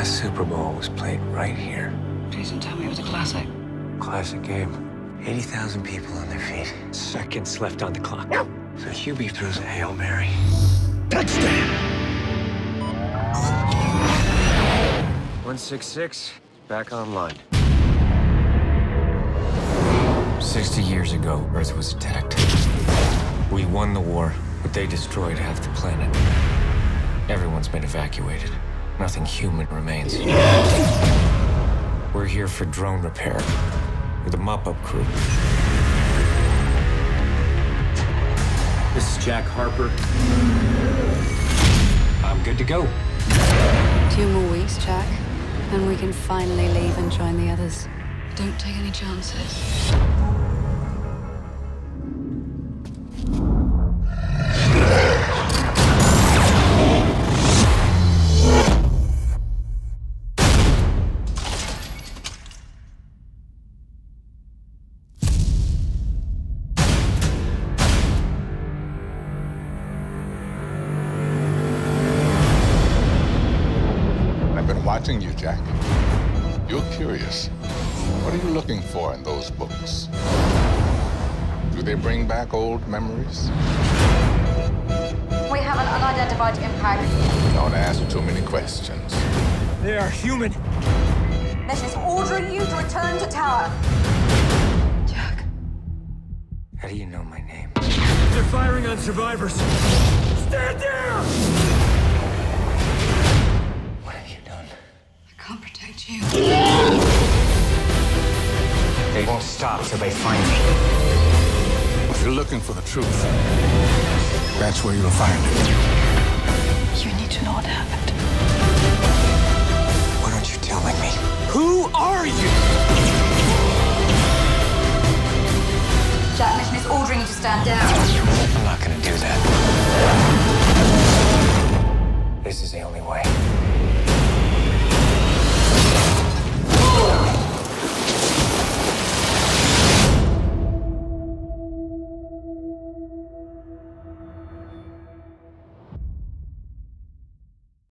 last Super Bowl was played right here. Please don't tell me it was a classic. Classic game. 80,000 people on their feet. Seconds left on the clock. No. So QB throws a Hail Mary. Touchdown! 166, back online. 60 years ago, Earth was attacked. We won the war, but they destroyed half the planet. Everyone's been evacuated. Nothing human remains. We're here for drone repair with a mop-up crew. This is Jack Harper. I'm good to go. 2 more weeks, Jack, and we can finally leave and join the others. Don't take any chances. I've been watching you, Jack. You're curious. What are you looking for in those books? Do they bring back old memories? We have an unidentified impact. Don't ask too many questions. They are human. This is ordering you to return to tower. Jack. How do you know my name? They're firing on survivors. Stand down! What have you done? I can't protect you. They won't stop till they find me. If you're looking for the truth, that's where you'll find it. You need to know what happened.